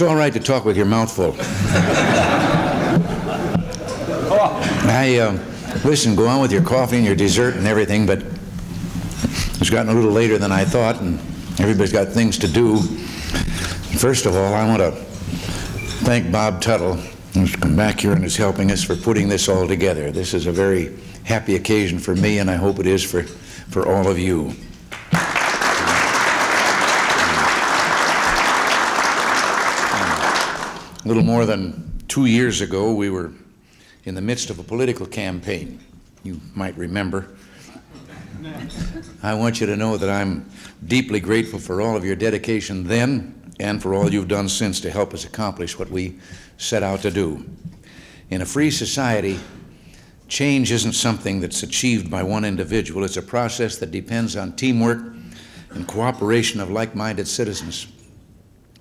It's all right to talk with your mouth full. Listen, go on with your coffee and your dessert and everything, but it's gotten a little later than I thought, and everybody's got things to do. First of all, I want to thank Bob Tuttle, who's come back here and is helping us, for putting this all together. This is a very happy occasion for me, and I hope it is for all of you. A little more than 2 years ago, we were in the midst of a political campaign. You might remember. I want you to know that I'm deeply grateful for all of your dedication then and for all you've done since to help us accomplish what we set out to do. In a free society, change isn't something that's achieved by one individual. It's a process that depends on teamwork and cooperation of like-minded citizens.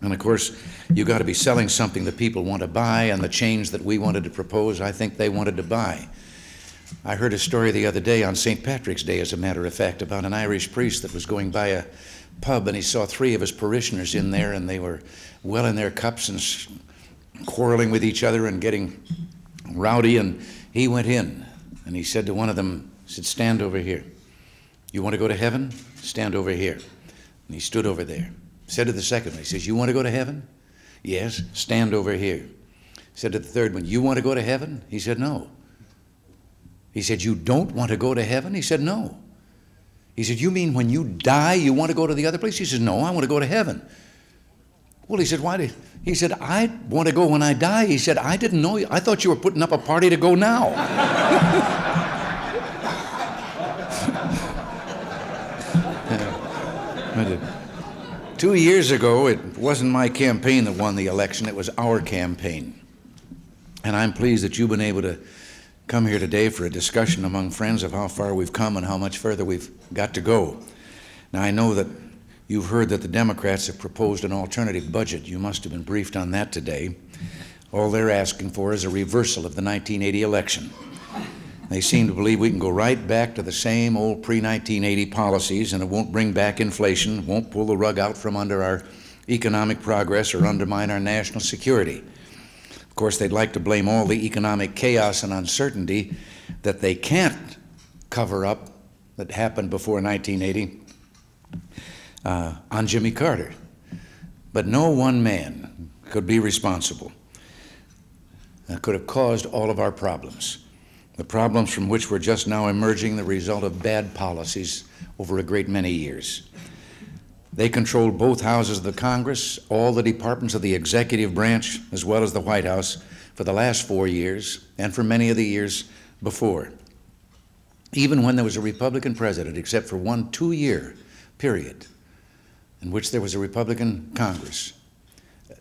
And of course, you've got to be selling something that people want to buy, and the change that we wanted to propose, I think they wanted to buy. I heard a story the other day on St. Patrick's Day, as a matter of fact, about an Irish priest that was going by a pub, and he saw three of his parishioners in there, and they were well in their cups and quarreling with each other and getting rowdy, and he went in, and he said to one of them, he said, "Stand over here. You want to go to heaven? Stand over here." And he stood over there. Said to the second one, he says, "You want to go to heaven?" "Yes." "Stand over here." Said to the third one, "You want to go to heaven?" He said, "No." He said, "You don't want to go to heaven?" He said, "No." He said, "You mean when you die, you want to go to the other place?" He says, "No, I want to go to heaven." Well, he said, "Why did?" He said, "I want to go when I die." He said, "I didn't know you. I thought you were putting up a party to go now." Yeah. 2 years ago, it wasn't my campaign that won the election, it was our campaign. And I'm pleased that you've been able to come here today for a discussion among friends of how far we've come and how much further we've got to go. Now, I know that you've heard that the Democrats have proposed an alternative budget. You must have been briefed on that today. All they're asking for is a reversal of the 1980 election. They seem to believe we can go right back to the same old pre-1980 policies, and it won't bring back inflation, won't pull the rug out from under our economic progress or undermine our national security. Of course, they'd like to blame all the economic chaos and uncertainty that they can't cover up that happened before 1980 on Jimmy Carter. But no one man could be responsible. That could have caused all of our problems. The problems from which we're just now emerging, the result of bad policies over a great many years. They controlled both houses of the Congress, all the departments of the executive branch, as well as the White House, for the last 4 years and for many of the years before. Even when there was a Republican president, except for one 2-year period in which there was a Republican Congress,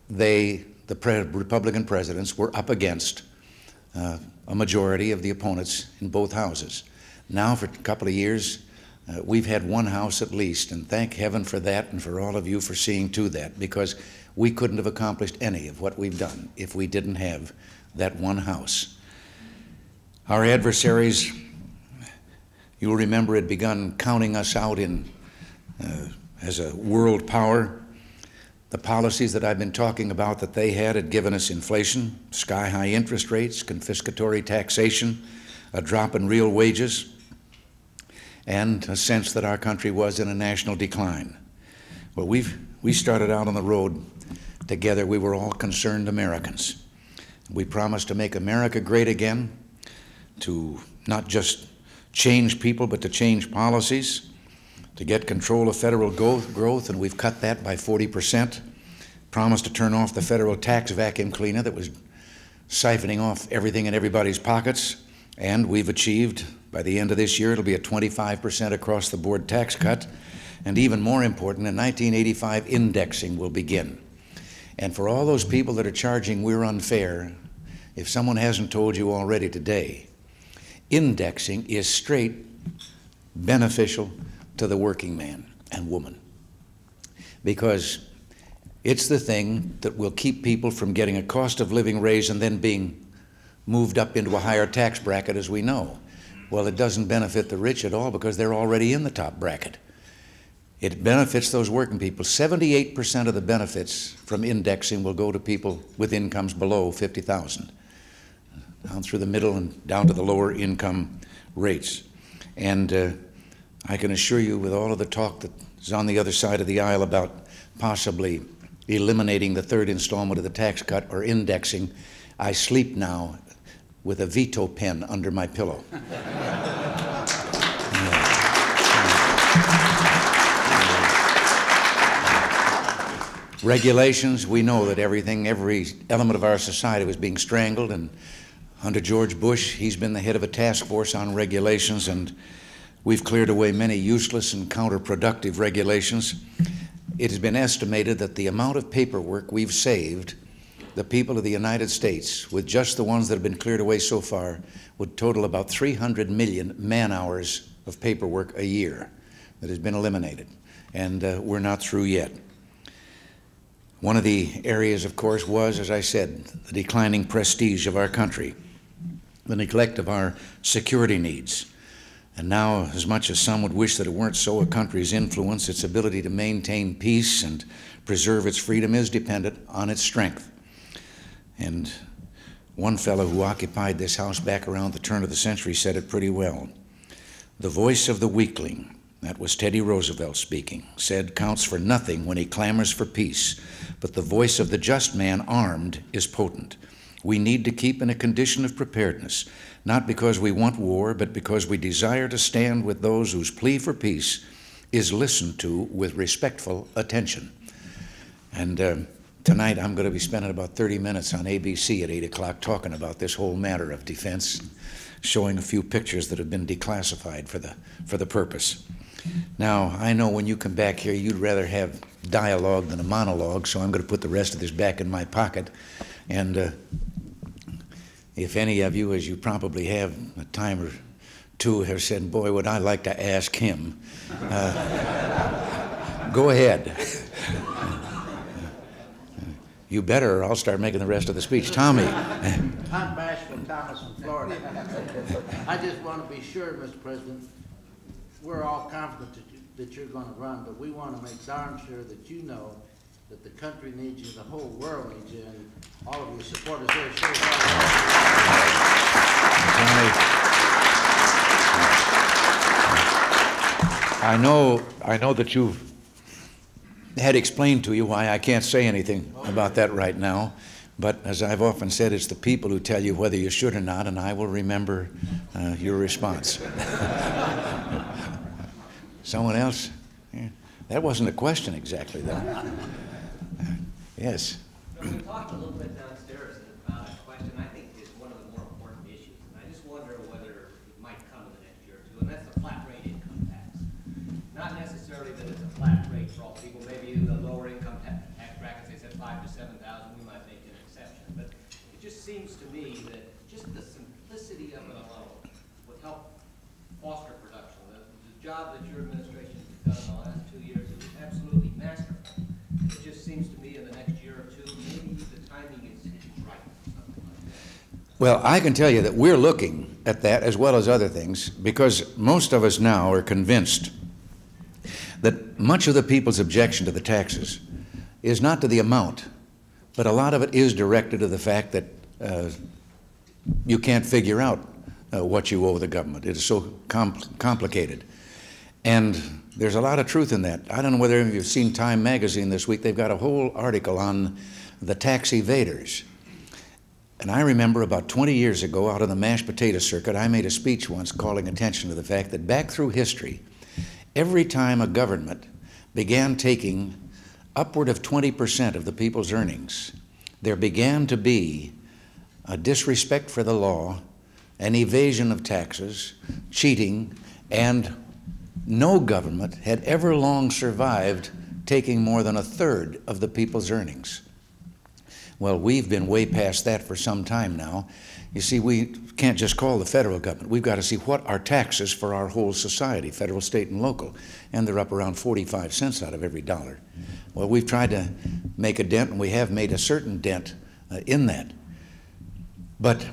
the Republican presidents were up against a majority of the opponents in both houses. Now for a couple of years, we've had one house at least, and thank heaven for that and for all of you for seeing to that, because we couldn't have accomplished any of what we've done if we didn't have that one house. Our adversaries, you'll remember, had begun counting us out in, as a world power. The policies that I've been talking about that they had given us inflation, sky-high interest rates, confiscatory taxation, a drop in real wages, and a sense that our country was in a national decline. Well, we started out on the road together. We were all concerned Americans. We promised to make America great again, to not just change people, but to change policies, to get control of federal growth, and we've cut that by 40%. Promised to turn off the federal tax vacuum cleaner that was siphoning off everything in everybody's pockets, and we've achieved, by the end of this year, it'll be a 25% across the board tax cut, and even more important, in 1985, indexing will begin. And for all those people that are charging we're unfair, if someone hasn't told you already today, indexing is straight beneficial to the working man and woman, because it's the thing that will keep people from getting a cost of living raise and then being moved up into a higher tax bracket, as we know. Well, it doesn't benefit the rich at all because they're already in the top bracket. It benefits those working people. 78% of the benefits from indexing will go to people with incomes below 50,000, down through the middle and down to the lower income rates. And I can assure you, with all of the talk that is on the other side of the aisle about possibly eliminating the third installment of the tax cut or indexing, I sleep now with a veto pen under my pillow. Regulations, we know that every element of our society was being strangled, and under George Bush, he's been the head of a task force on regulations, and we've cleared away many useless and counterproductive regulations. It has been estimated that the amount of paperwork we've saved the people of the United States, with just the ones that have been cleared away so far, would total about 300 million man-hours of paperwork a year that has been eliminated, and we're not through yet. One of the areas, of course, was, as I said, the declining prestige of our country, the neglect of our security needs. And now, as much as some would wish that it weren't so, a country's influence, its ability to maintain peace and preserve its freedom is dependent on its strength. And one fellow who occupied this house back around the turn of the century said it pretty well. The voice of the weakling, that was Teddy Roosevelt speaking, said counts for nothing when he clamors for peace, but the voice of the just man armed is potent. We need to keep in a condition of preparedness, not because we want war, but because we desire to stand with those whose plea for peace is listened to with respectful attention. And tonight I'm going to be spending about 30 minutes on ABC at 8 o'clock talking about this whole matter of defense, showing a few pictures that have been declassified for the purpose. Now, I know when you come back here, you'd rather have dialogue than a monologue, so I'm going to put the rest of this back in my pocket. And if any of you, as you probably have a time or two, have said, boy, would I like to ask him, go ahead. You better, or I'll start making the rest of the speech. Tommy. I'm Bashful Thomas from Florida. I just want to be sure, Mr. President, we're all confident that you're going to run, but we want to make darn sure that you know that the country needs you, the whole world needs you, and all of your supporters here. Sure. I know that you've had explained to you why I can't say anything about that right now, but as I've often said, it's the people who tell you whether you should or not, and I will remember your response. Someone else? Yeah. That wasn't a question exactly, though. Yes? So we talked a little bit downstairs about a question I think is one of the more important issues, and I just wonder whether it might come in the next year or two, and that's the flat rate income tax. Not necessarily that it's a flat rate for all people. Maybe in the lower income tax brackets, they said 5 to 7,000, we might make an exception. But it just seems to me that just the simplicity of it alone would help foster production. The job that your administration has done in the last 2 years is absolutely masterful. It just seems to me in the next year or two, maybe the timing is right or something like that. Well, I can tell you that we're looking at that as well as other things, because most of us now are convinced that much of the people's objection to the taxes is not to the amount, but a lot of it is directed to the fact that you can't figure out what you owe the government. It is so complicated. And there's a lot of truth in that. I don't know whether you've seen Time magazine this week. They've got a whole article on the tax evaders. And I remember about 20 years ago out on the mashed potato circuit, I made a speech once calling attention to the fact that back through history, every time a government began taking upward of 20% of the people's earnings, there began to be a disrespect for the law, an evasion of taxes, cheating, and no government had ever long survived taking more than a third of the people's earnings. Well, we've been way past that for some time now. You see, we can't just call the federal government. We've got to see what are taxes for our whole society, federal, state, and local. And they're up around 45 cents out of every dollar. Well, we've tried to make a dent, and we have made a certain dent in that. But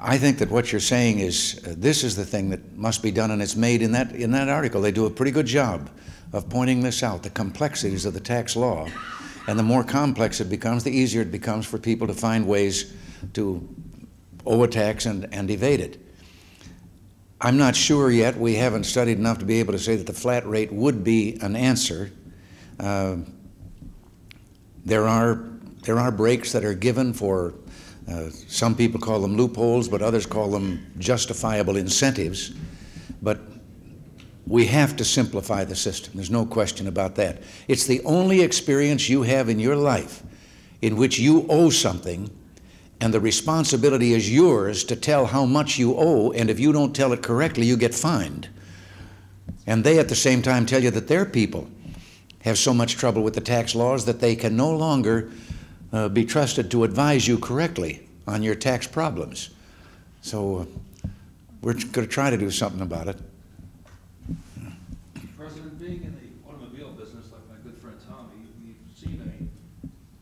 I think that what you're saying is this is the thing that must be done, and it's made in that article. They do a pretty good job of pointing this out, the complexities of the tax law. And the more complex it becomes, the easier it becomes for people to find ways to owe a tax and evade it. I'm not sure yet, we haven't studied enough to be able to say that the flat rate would be an answer. There are breaks that are given for, some people call them loopholes, but others call them justifiable incentives. But we have to simplify the system. There's no question about that. It's the only experience you have in your life in which you owe something, and the responsibility is yours to tell how much you owe, and if you don't tell it correctly, you get fined. And they at the same time tell you that their people have so much trouble with the tax laws that they can no longer be trusted to advise you correctly on your tax problems. So we're going to try to do something about it. President, being in the automobile business like my good friend Tommy, we've seen a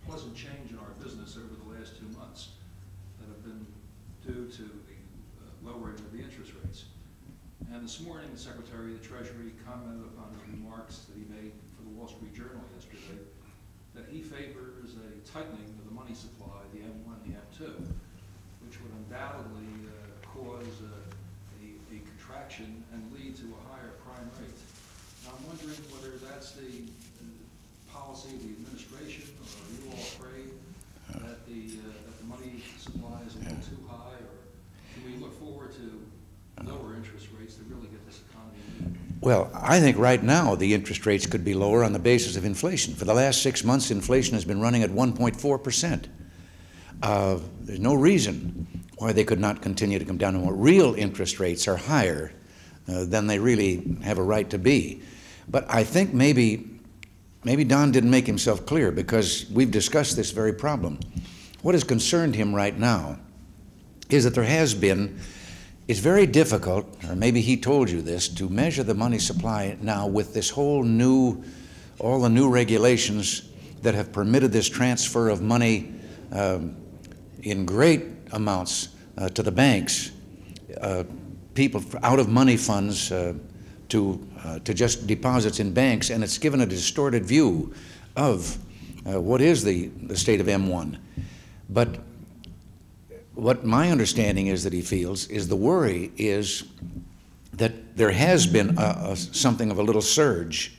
pleasant change in our business over the last 2 months that have been due to the lowering of the interest rates. And this morning, the Secretary of the Treasury commented upon his remarks that he made for the Wall Street Journal yesterday, that he favors a tightening of the money supply, the M1, the M2, which would undoubtedly cause a contraction and lead to a higher prime rate. Now, I'm wondering whether that's the policy of the administration, or are you all afraid that the money supply is a little too high, or can we look forward to lower interest rates to really get this economy moving? Well, I think right now the interest rates could be lower on the basis of inflation. For the last 6 months, inflation has been running at 1.4%. There's no reason why they could not continue to come down. And real interest rates are higher than they really have a right to be. But I think maybe Don didn't make himself clear, because we've discussed this very problem. What has concerned him right now is that there has been, it's very difficult, or maybe he told you this, to measure the money supply now with this whole new, all the new regulations that have permitted this transfer of money in great amounts to the banks, people out of money funds to just deposits in banks, and it's given a distorted view of what is the state of M1. But what my understanding is that he feels is the worry is that there has been something of a little surge,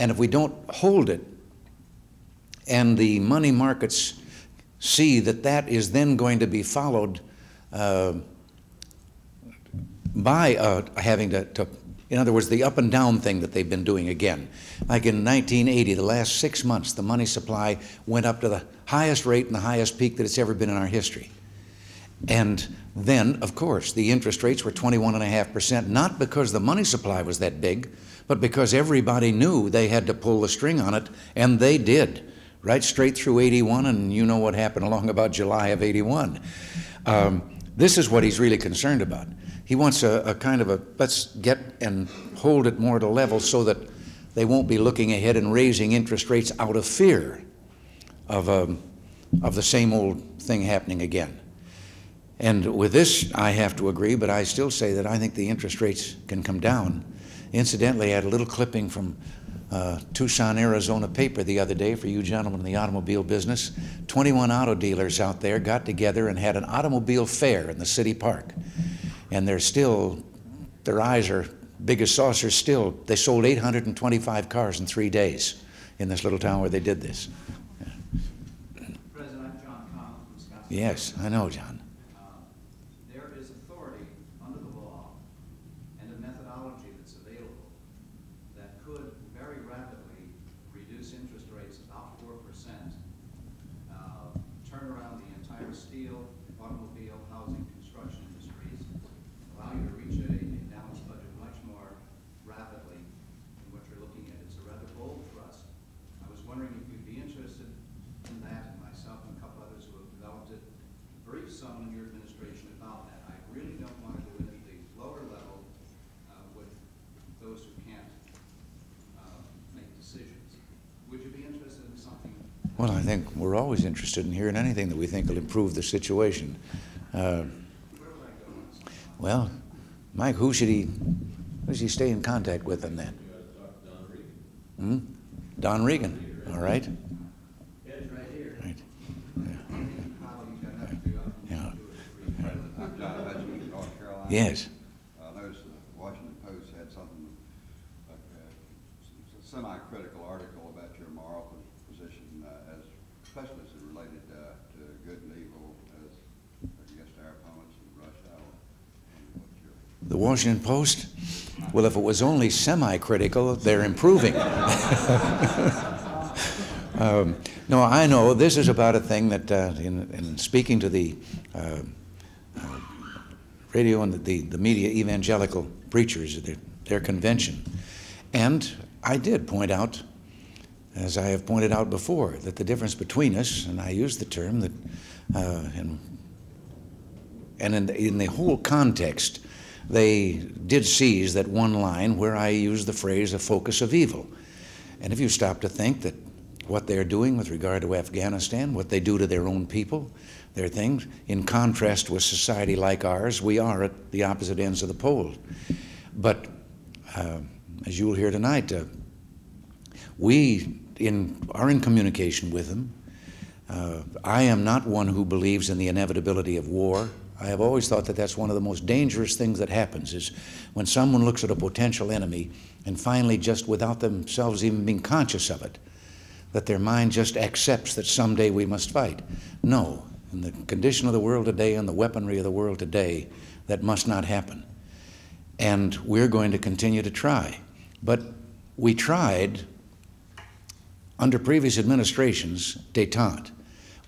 and if we don't hold it and the money markets see that that is then going to be followed by having to, in other words, the up and down thing that they've been doing again. Like in 1980, the last 6 months, the money supply went up to the highest rate and the highest peak that it's ever been in our history. And then, of course, the interest rates were 21.5%, not because the money supply was that big, but because everybody knew they had to pull the string on it, and they did, right straight through 81, and you know what happened along about July of 81. This is what he's really concerned about. He wants a kind of a, let's get and hold it more to level so that they won't be looking ahead and raising interest rates out of fear of the same old thing happening again. And with this, I have to agree, but I still say that I think the interest rates can come down. Incidentally, I had a little clipping from Tucson, Arizona paper the other day for you gentlemen in the automobile business. 21 auto dealers out there got together and had an automobile fair in the city park. And they're still, their eyes are big as saucers still. They sold 825 cars in 3 days in this little town where they did this. President, I'm John Collins from Scottsdale. Yes, I know, John. Well, I think we're always interested in hearing anything that we think will improve the situation. Well, Mike, who should he stay in contact with on that? Don Regan. Hmm? Don Regan. All right. Yeah, it's right here. Right. Yeah. I'm John Collins, North Carolina. Yes. I noticed the Washington Post had something like a semi-critical article about your moral position as specialists. The Washington Post? Well, if it was only semi-critical, they're improving. No, I know this is about a thing that, in speaking to the radio and the media evangelical preachers at their convention, and I did point out, as I have pointed out before, that the difference between us, and I used the term that, in the whole context, they did seize that one line where I used the phrase, a focus of evil. And if you stop to think that what they're doing with regard to Afghanistan, what they do to their own people, their things, in contrast with society like ours, we are at the opposite ends of the pole. But as you'll hear tonight, we are in communication with them. I am not one who believes in the inevitability of war. I have always thought that that's one of the most dangerous things that happens is when someone looks at a potential enemy and finally just without themselves even being conscious of it, that their mind just accepts that someday we must fight. No, in the condition of the world today and the weaponry of the world today, that must not happen. And we're going to continue to try. But we tried under previous administrations, détente.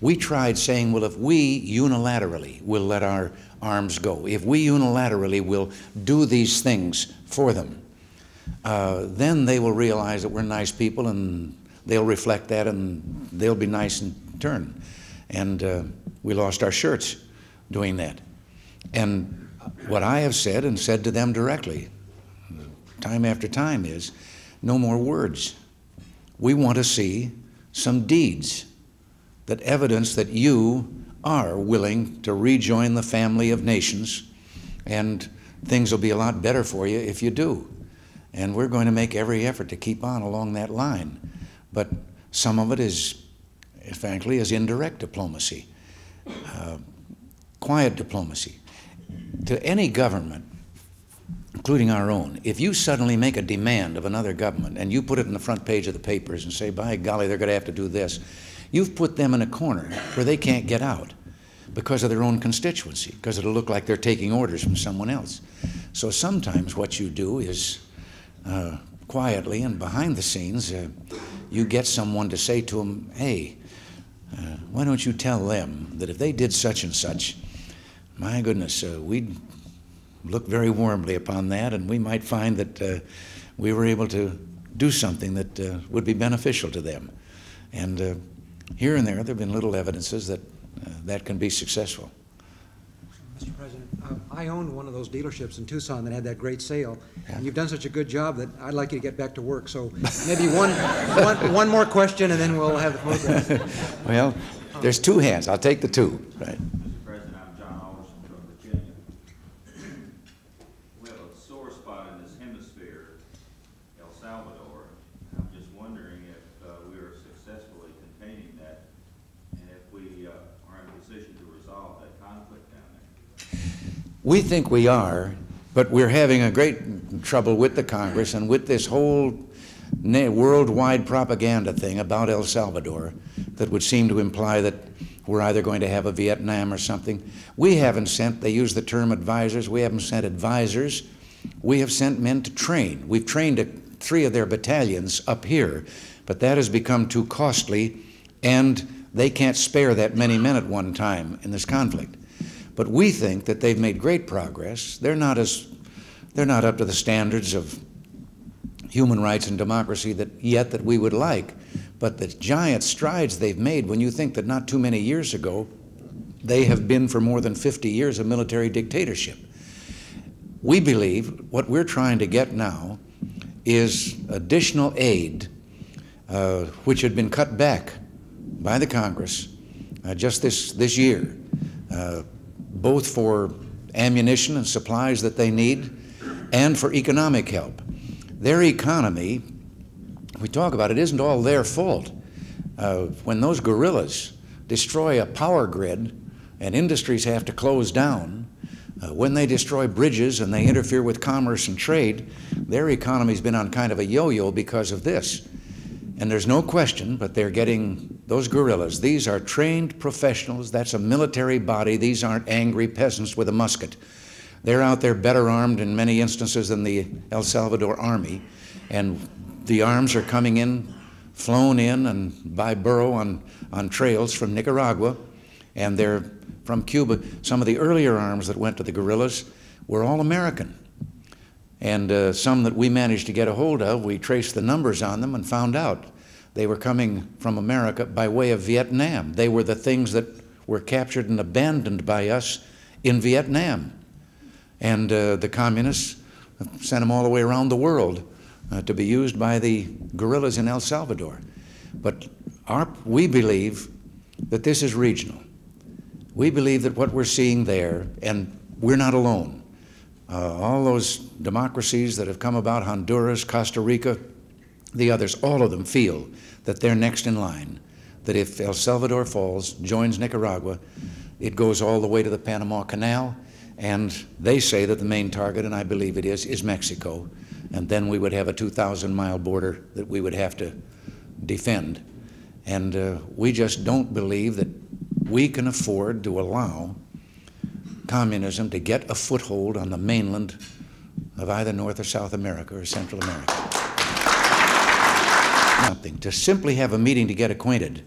We tried saying, well, if we unilaterally will let our arms go, if we unilaterally will do these things for them, then they will realize that we're nice people and they'll reflect that and they'll be nice in turn. And we lost our shirts doing that. And what I have said and said to them directly, time after time, is no more words. We want to see some deeds. That evidence that you are willing to rejoin the family of nations, and things will be a lot better for you if you do. And we're going to make every effort to keep on along that line. But some of it is, frankly, is indirect diplomacy, quiet diplomacy. To any government, including our own, if you suddenly make a demand of another government and you put it in the front page of the papers and say, by golly, they're going to have to do this, you've put them in a corner where they can't get out because of their own constituency, because it'll look like they're taking orders from someone else. So sometimes what you do is quietly and behind the scenes, you get someone to say to them, hey, why don't you tell them that if they did such and such, my goodness, we'd look very warmly upon that, and we might find that we were able to do something that would be beneficial to them. And here and there have been little evidences that that can be successful. Mr. President, I owned one of those dealerships in Tucson that had that great sale, and you've done such a good job that I'd like you to get back to work. So maybe one more question, and then we'll have the program. Well, there's two hands. I'll take the two. Right. We think we are, but we're having a great trouble with the Congress and with this whole worldwide propaganda thing about El Salvador that would seem to imply that we're either going to have a Vietnam or something. We haven't sent, they use the term advisors, we haven't sent advisors. We have sent men to train. We've trained 3 of their battalions up here, but that has become too costly and they can't spare that many men at one time in this conflict. But we think that they've made great progress. They're not up to the standards of human rights and democracy that we would like. But the giant strides they've made, when you think that not too many years ago, they have been for more than 50 years a military dictatorship. We believe what we're trying to get now is additional aid, which had been cut back by the Congress just this year. Both for ammunition and supplies that they need and for economic help. Their economy we talk about, it isn't all their fault. When those guerrillas destroy a power grid and industries have to close down, when they destroy bridges and they interfere with commerce and trade, their economy's been on kind of a yo-yo because of this. And there's no question, but they're getting those guerrillas. These are trained professionals. That's a military body. These aren't angry peasants with a musket. They're out there better armed in many instances than the El Salvador army. And the arms are coming in, flown in and by burro on trails from Nicaragua. And they're from Cuba. Some of the earlier arms that went to the guerrillas were all American. And some that we managed to get a hold of, we traced the numbers on them and found out they were coming from America by way of Vietnam. They were the things that were captured and abandoned by us in Vietnam. And the communists sent them all the way around the world to be used by the guerrillas in El Salvador. But we believe that this is regional. We believe that what we're seeing there, and we're not alone. All those democracies that have come about, Honduras, Costa Rica, the others, all of them feel that they're next in line, that if El Salvador falls, joins Nicaragua, it goes all the way to the Panama Canal, and they say that the main target, and I believe it is Mexico, and then we would have a 2,000-mile border that we would have to defend. And we just don't believe that we can afford to allow communism to get a foothold on the mainland of either North or South America or Central America. Something to simply have a meeting to get acquainted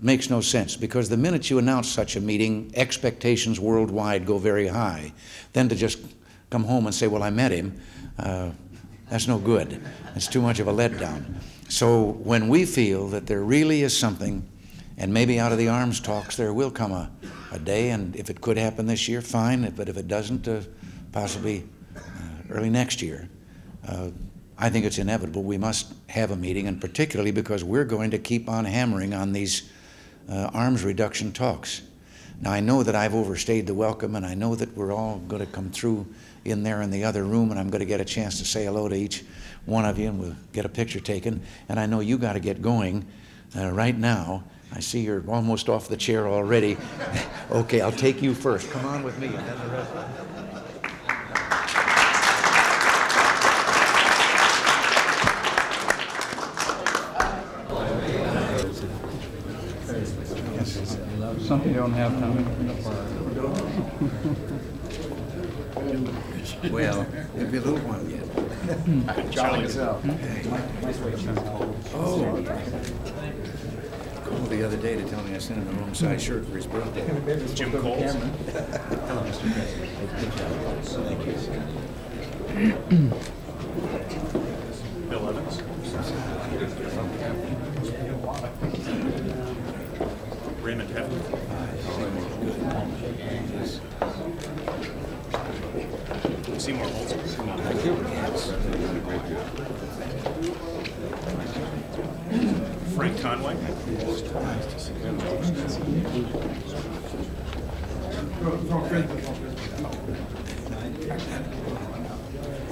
makes no sense, because the minute you announce such a meeting, expectations worldwide go very high. Then to just come home and say, well, I met him, that's no good. It's too much of a letdown. So when we feel that there really is something, and maybe out of the arms talks there will come a day, and if it could happen this year, fine, but if it doesn't, possibly early next year. I think it's inevitable. We must have a meeting, and particularly because we're going to keep on hammering on these arms reduction talks. Now, I know that I've overstayed the welcome, and I know that we're all going to come through in there in the other room, and I'm going to get a chance to say hello to each one of you, and we'll get a picture taken. And I know you got to get going right now. I see you're almost off the chair already. Okay, I'll take you first. Come on with me, and then the rest of you. Something you don't have, Tommy. Well, it'd be a little warm yet. Charlie himself. Oh. Called the other day to tell me I sent him the wrong size shirt for his birthday. Jim Coles. Hello, Mr. President. Thank you. Bill Evans. Raymond Heflin. Seymour Holtz. Thank you. Frank Conway.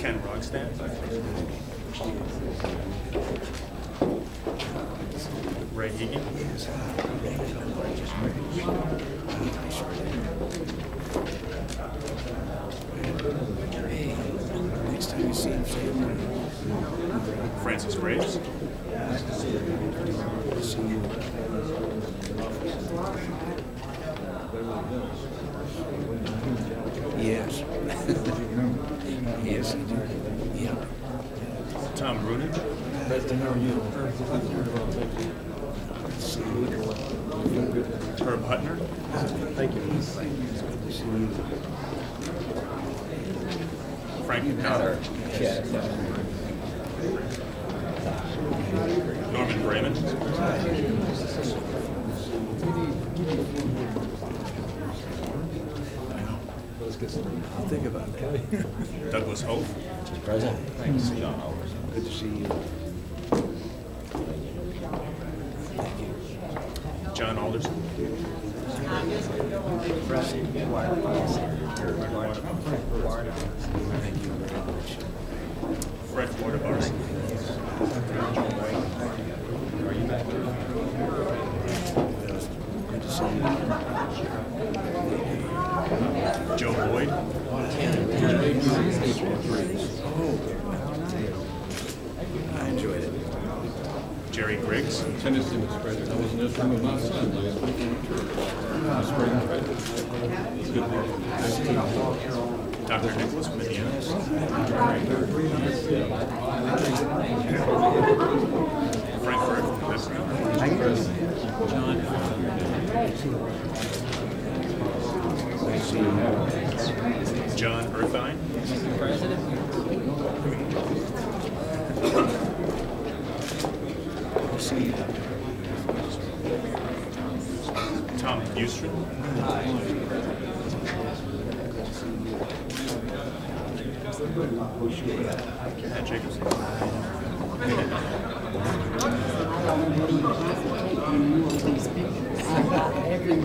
Ken Rogstad. Ray Higgin. Next time you see him, Francis Graves. Yes. Yes, yeah. Tom Bruner. Nice to know you. Herb Hutner. Thank you. It's good to see you. Frank O'Connor. Yes. Norman Raymond. I'll think about that. Douglas Hope. President. Thanks, John. Good to see you. Thank you. John Alderson. Fred Wardabarson. Joe Boyd. I enjoyed it. Jerry Griggs. Tennessee was president. I was in this room with my son last week in church. Dr. Nicholas Midian. Frankfurt. John. John Erthine. Tom Bustred. Pat Jacobson. Good. Thank you.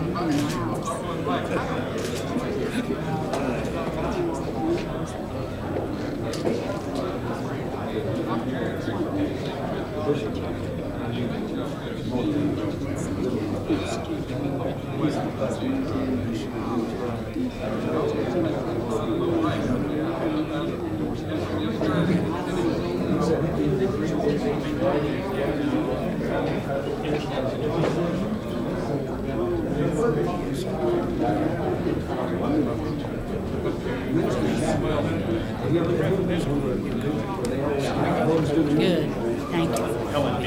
Helen B.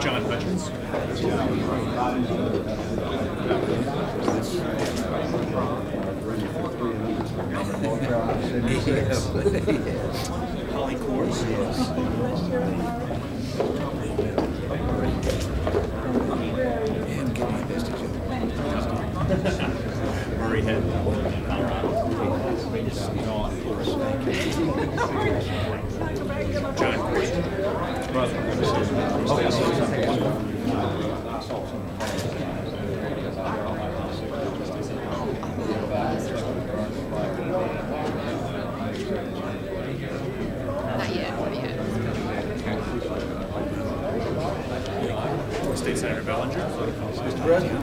John Hutchins. Holly Coors. And get my best to you. Head Not yet. State Senator Bellinger. Mr. President.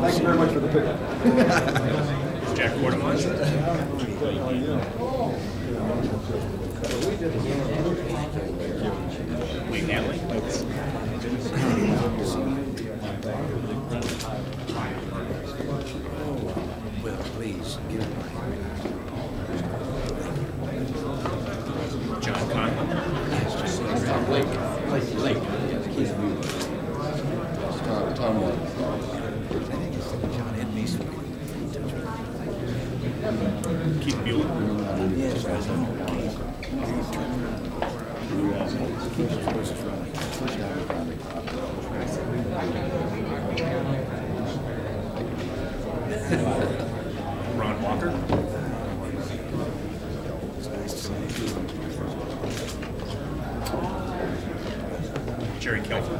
Thank you very much for the picture. Jack Quartermine. Lee Nally. Well, please give it my John Conlon. Yes, just Lake. Tom Lake. Keith Mueller. Yes, I know. Ron Walker. Jerry Kelfer.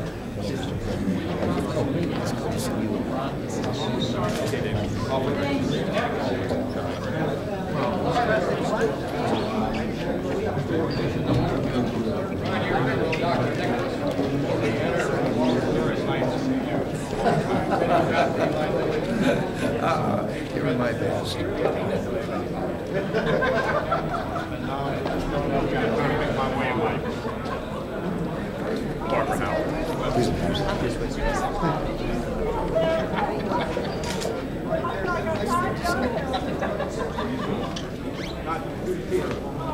You're in my best. Barbara Howell. Not good here.